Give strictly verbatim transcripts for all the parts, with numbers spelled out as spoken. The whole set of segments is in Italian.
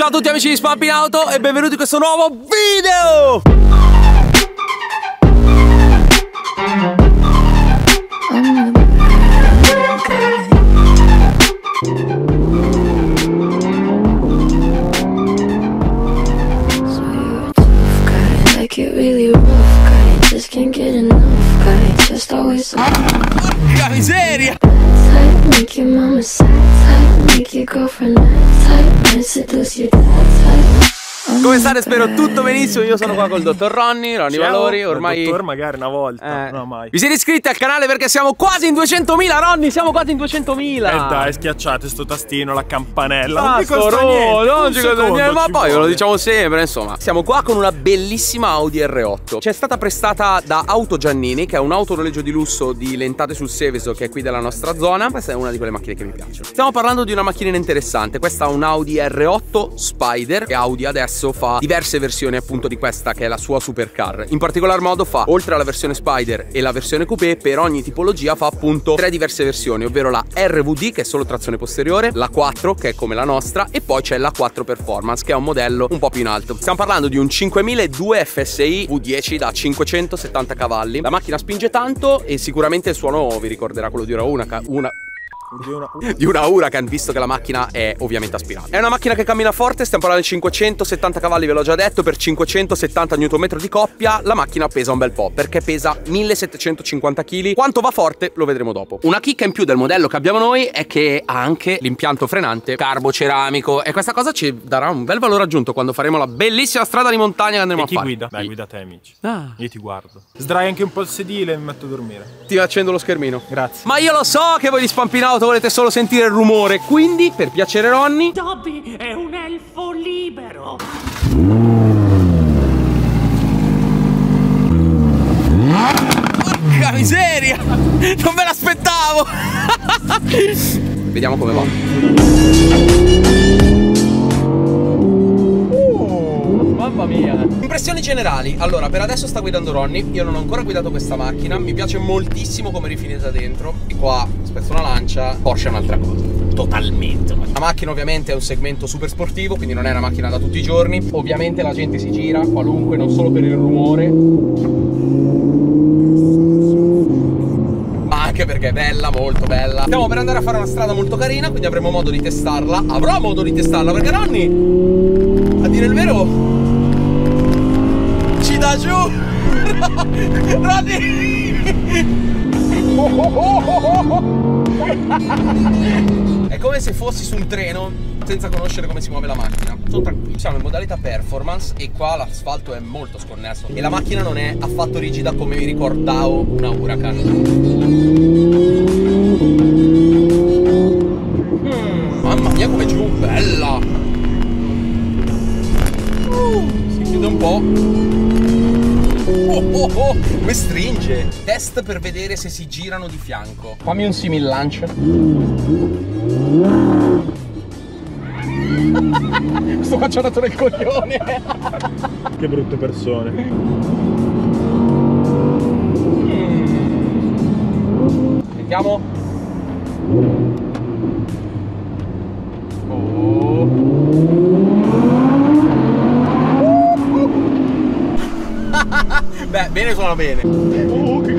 Ciao a tutti amici di SpampinAuto e benvenuti in questo nuovo video! Porca miseria! Come state? Spero tutto benissimo. Io sono qua col dottor Ronny, Ronny Ciao. Valori. Ormai. Dottor, magari una volta. Eh. No, mai. Vi siete iscritti al canale perché siamo quasi in duecentomila, Ronny. Siamo quasi in duecentomila. E eh dai, schiacciate sto tastino, la campanella. Non dico niente, non ci costa niente. Ma poi ve lo diciamo sempre. Insomma, siamo qua con una bellissima Audi R otto. C'è stata prestata da Auto Giannini, che è un autonoleggio di lusso di Lentate sul Seveso, che è qui della nostra zona. Questa è una di quelle macchine che mi piacciono. Stiamo parlando di una macchina interessante. Questa è un Audi R otto Spider. E Audi adesso fa diverse versioni appunto di questa che è la sua supercar. In particolar modo fa, oltre alla versione Spider e la versione coupé, per ogni tipologia fa appunto tre diverse versioni, ovvero la R V D, che è solo trazione posteriore, la quattro, che è come la nostra, e poi c'è la quattro Performance, che è un modello un po' più in alto. Stiamo parlando di un cinquemila due F S I V dieci da cinquecentosettanta cavalli. La macchina spinge tanto e sicuramente il suono vi ricorderà quello di una una Di una, di una Huracán, visto che la macchina è ovviamente aspirata. È una macchina che cammina forte, stiamo parlando di cinquecentosettanta cavalli, ve l'ho già detto, per cinquecentosettanta Nm di coppia. La macchina pesa un bel po', perché pesa millesettecentocinquanta kg. Quanto va forte lo vedremo dopo. Una chicca in più del modello che abbiamo noi è che ha anche l'impianto frenante carboceramico, e questa cosa ci darà un bel valore aggiunto quando faremo la bellissima strada di montagna che andremo a fare. E chi guida? Dai, guida te, amici. Ah. Io ti guardo. Sdrai anche un po' il sedile e mi metto a dormire. Ti accendo lo schermino. Grazie. Ma io lo so che voi di SpampinAuto volete solo sentire il rumore, quindi per piacere Ronny, Dobby è un elfo libero. Porca miseria, non me l'aspettavo. Vediamo come va. uh, Mamma mia. Impressioni generali. Allora, per adesso sta guidando Ronny. Io non ho ancora guidato questa macchina. Mi piace moltissimo come rifinita dentro. E qua spezzo una lancia. Porsche è un'altra cosa, totalmente. La macchina ovviamente è un segmento super sportivo, quindi non è una macchina da tutti i giorni. Ovviamente la gente si gira qualunque, non solo per il rumore, ma anche perché è bella, molto bella. Stiamo per andare a fare una strada molto carina, quindi avremo modo di testarla. Avrò modo di testarla perché Ronny, a dire il vero, da giù. Ronny, è come se fossi su un treno senza conoscere come si muove la macchina. Sono tranquillo. Siamo in modalità performance e qua l'asfalto è molto sconnesso e la macchina non è affatto rigida come mi ricordavo una Huracán. mm, Mamma mia come giù, bella. uh, Si chiude un po'. Oh oh oh, mi stringe. Test per vedere se si girano di fianco. Fammi un simil lancio. Sto facciando il coglione. Che brutte persone. mm. Sentiamo. Oh. Beh, bene suona bene. Oh, che...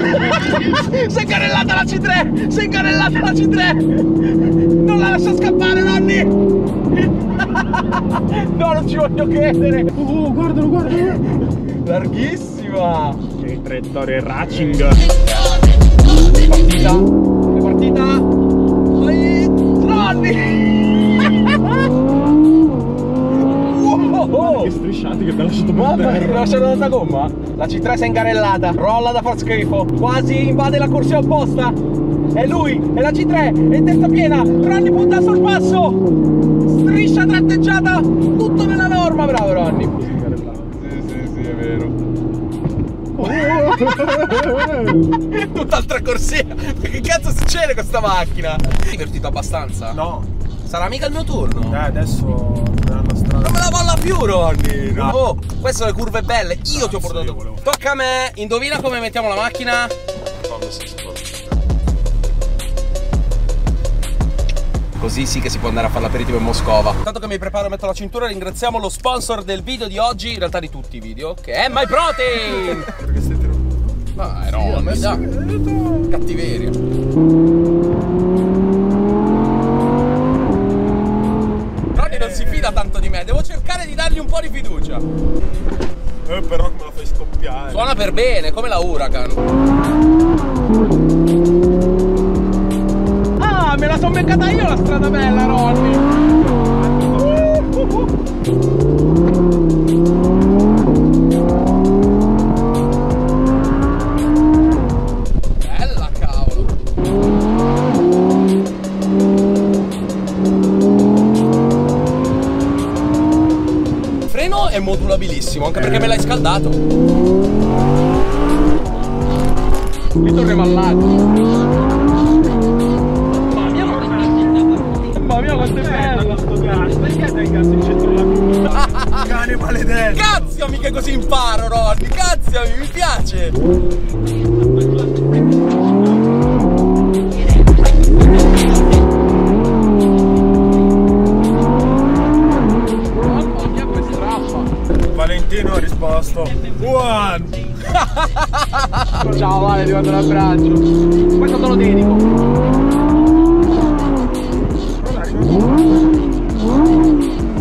Sei carrellata la C tre! Sei carrellata la C tre! Non la lascia scappare, Ronny! No, non ci voglio credere! Oh, guardalo, guardalo! Larghissima! Che traiettoria racing! È partita! È partita! Ronny! Guarda che strisciati che ti ha lasciato per terra. Ti ha lasciato tanta gomma. La C tre si è ingarellata, rolla da far schifo. Quasi invade la corsia opposta. È lui, è la C tre, è testa piena. Ronny punta sul passo. Striscia tratteggiata, tutto nella norma. Bravo Ronny. Sì, sì, sì, è vero. oh. Tutt'altra corsia. Che cazzo succede con sta macchina? Ti è divertito abbastanza? No. Sarà mica il mio turno? Eh, adesso saranno strada. Non me la balla più, Ronny! No. Oh, queste sono le curve belle, io no, ti ho portato. Volevo... Tocca a me! Indovina come mettiamo la macchina? No, così sì che si può andare a fare l'aperitivo in Moscova. Tanto che mi preparo e metto la cintura, ringraziamo lo sponsor del video di oggi, in realtà di tutti i video, che è MyProtein. Perché stai tirando? Ma è Ronny, dai, cattiveria. Non si fida tanto di me, devo cercare di dargli un po' di fiducia. Eh, però me la fai scoppiare. Suona per bene, come la Huracán. Ah, me la sono beccata io la strada bella, Ronny. Uh, uh, uh. Bella, cavolo. È modulabilissimo, anche perché me l'hai scaldato. Qui torniamo all'altro. Mamma mia, mamma mia, quanto è bello sto cane. Perché dai cazzo in centro la pista? Cane maledetto. Cazziami che così imparo, Ronny. Cazziami, mi piace. Valentino ha risposto One. Ciao Vale, ti mando un abbraccio. Questo te lo dedico.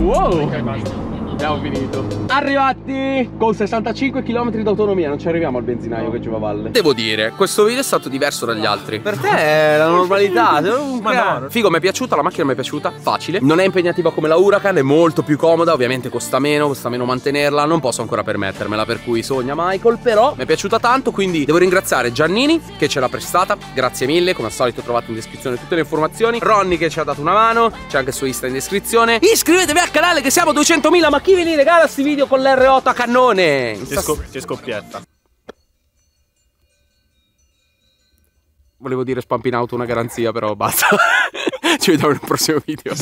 Wow, abbiamo finito. Arrivati con sessantacinque chilometri d'autonomia. Non ci arriviamo al benzinaio che ci va a valle. Devo dire, questo video è stato diverso dagli altri. Per te è la normalità. Ma no. Figo, mi è piaciuta, la macchina mi è piaciuta, facile. Non è impegnativa come la Huracán, è molto più comoda, ovviamente costa meno, costa meno mantenerla, non posso ancora permettermela, per cui sogna Michael, però mi è piaciuta tanto, quindi devo ringraziare Giannini che ce l'ha prestata, grazie mille, come al solito trovate in descrizione tutte le informazioni, Ronny che ci ha dato una mano, c'è anche su Insta in descrizione, iscrivetevi al canale che siamo duecentomila, ma chi ve li regala sti video con l'R otto a cannone? C'è scop scoppietta. Volevo dire SpampinAuto una garanzia, però basta. Ci vediamo nel prossimo video.